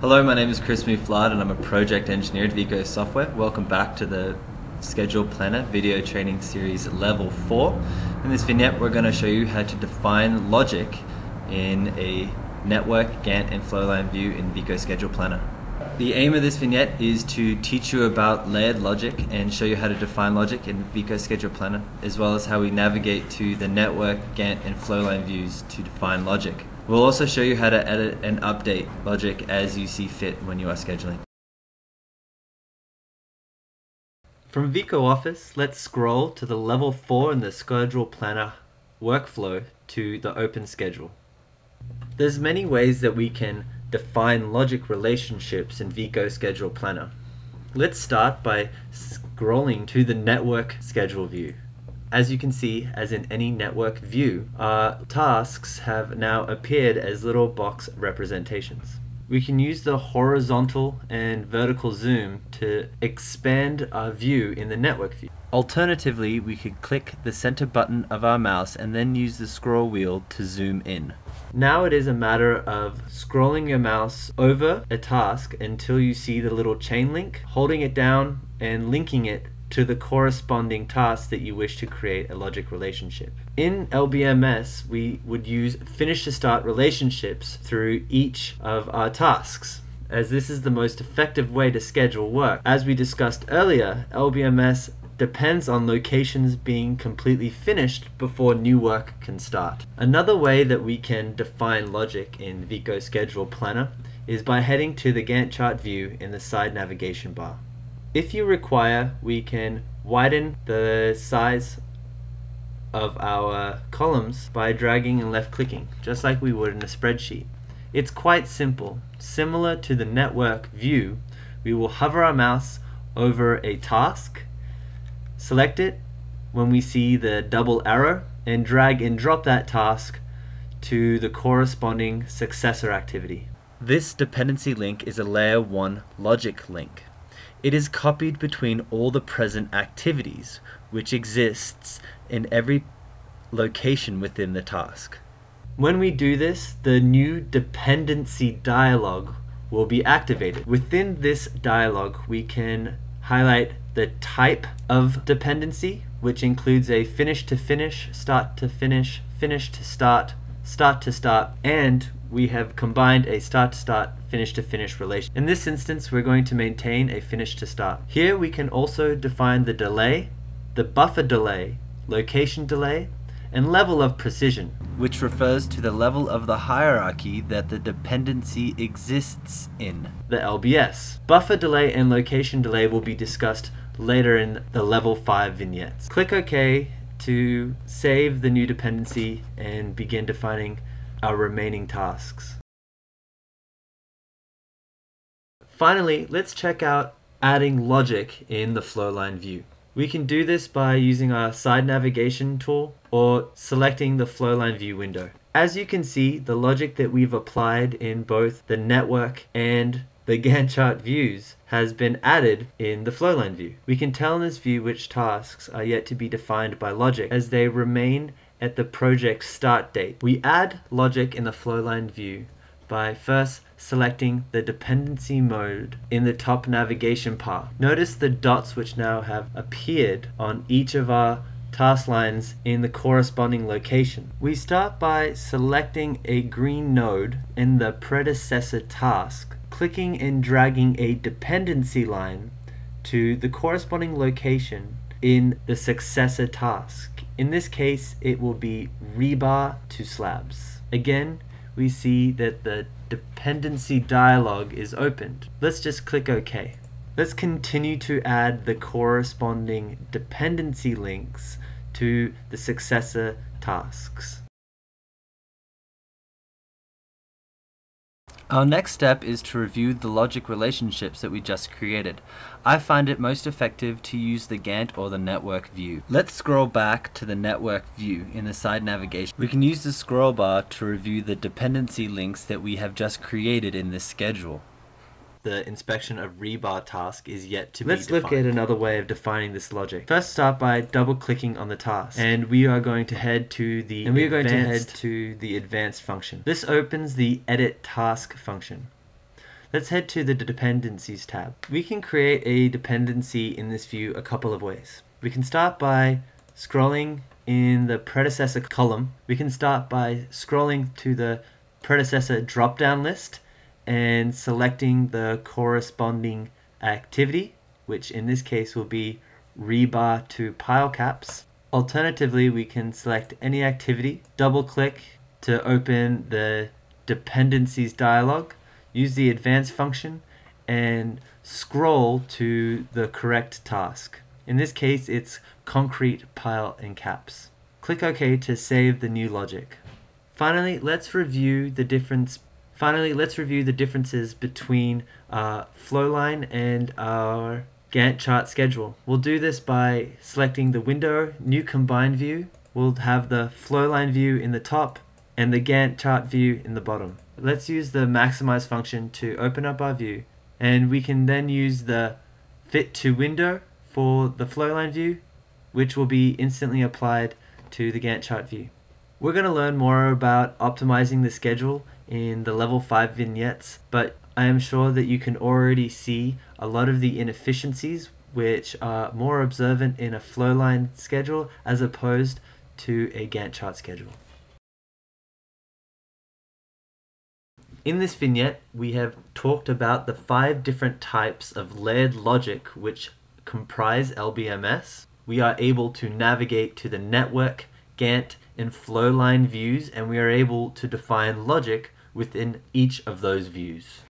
Hello, my name is Chris Mufflard and I'm a project engineer at Vico Software. Welcome back to the Schedule Planner Video Training Series Level 4. In this vignette we're going to show you how to define logic in a network, Gantt and flowline view in Vico Schedule Planner. The aim of this vignette is to teach you about layered logic and show you how to define logic in Vico Schedule Planner, as well as how we navigate to the network, Gantt and flowline views to define logic. We'll also show you how to edit and update logic as you see fit when you are scheduling. From Vico Office, let's scroll to the Level 4 in the Schedule Planner workflow to the Open Schedule. There's many ways that we can define logic relationships in Vico Schedule Planner. Let's start by scrolling to the Network Schedule view. As you can see, as in any network view, our tasks have now appeared as little box representations. We can use the horizontal and vertical zoom to expand our view in the network view. Alternatively, we could click the center button of our mouse and then use the scroll wheel to zoom in. Now it is a matter of scrolling your mouse over a task until you see the little chain link, holding it down and linking it to the corresponding task that you wish to create a logic relationship. In LBMS, we would use finish to start relationships through each of our tasks, as this is the most effective way to schedule work. As we discussed earlier, LBMS depends on locations being completely finished before new work can start. Another way that we can define logic in Vico Schedule Planner is by heading to the Gantt chart view in the side navigation bar. If you require, we can widen the size of our columns by dragging and left clicking, just like we would in a spreadsheet. It's quite simple. Similar to the network view, we will hover our mouse over a task, select it when we see the double arrow, and drag and drop that task to the corresponding successor activity. This dependency link is a layer 1 logic link. It is copied between all the present activities, which exists in every location within the task. When we do this, the new dependency dialog will be activated. Within this dialog, we can highlight the type of dependency, which includes a finish to finish, start to finish, finish to start, and we have combined a start to start, finish to finish relation. In this instance, we're going to maintain a finish to start. Here we can also define the delay, the buffer delay, location delay, and level of precision, which refers to the level of the hierarchy that the dependency exists in, the LBS. Buffer delay and location delay will be discussed later in the Level 5 vignettes. Click OK to save the new dependency and begin defining our remaining tasks. Finally, let's check out adding logic in the flowline view. We can do this by using our side navigation tool or selecting the flowline view window. As you can see, the logic that we've applied in both the network and the Gantt chart views has been added in the flowline view. We can tell in this view which tasks are yet to be defined by logic, as they remain at the project start date. We add logic in the flowline view by first selecting the dependency mode in the top navigation bar. Notice the dots which now have appeared on each of our task lines in the corresponding location. We start by selecting a green node in the predecessor task, clicking and dragging a dependency line to the corresponding location in the successor task. In this case, it will be rebar to slabs. Again, we see that the dependency dialog is opened. Let's just click OK. Let's continue to add the corresponding dependency links to the successor tasks. Our next step is to review the logic relationships that we just created. I find it most effective to use the Gantt or the network view. Let's scroll back to the network view in the side navigation. We can use the scroll bar to review the dependency links that we have just created in this schedule. The inspection of rebar task is yet to be defined. Let's look at another way of defining this logic. First, start by double clicking on the task, and we are going to head to the advanced function. This opens the edit task function. Let's head to the Dependencies tab. We can create a dependency in this view a couple of ways. We can start by scrolling in the predecessor column. We can start by scrolling to the predecessor drop-down list and selecting the corresponding activity, which in this case will be rebar to pile caps. Alternatively, we can select any activity, double-click to open the Dependencies dialog, use the Advanced function, and scroll to the correct task. In this case, it's concrete, pile, and caps. Click OK to save the new logic. Finally, let's review the differences between our flowline and our Gantt chart schedule. We'll do this by selecting the window, new combined view. We'll have the flowline view in the top and the Gantt chart view in the bottom. Let's use the maximize function to open up our view, and we can then use the fit to window for the flowline view, which will be instantly applied to the Gantt chart view. We're going to learn more about optimizing the schedule in the level 5 vignettes, but I am sure that you can already see a lot of the inefficiencies which are more observant in a flowline schedule as opposed to a Gantt chart schedule. In this vignette, we have talked about the 5 different types of layered logic which comprise LBMS. We are able to navigate to the network, Gantt, and flowline views, and we are able to define logic within each of those views.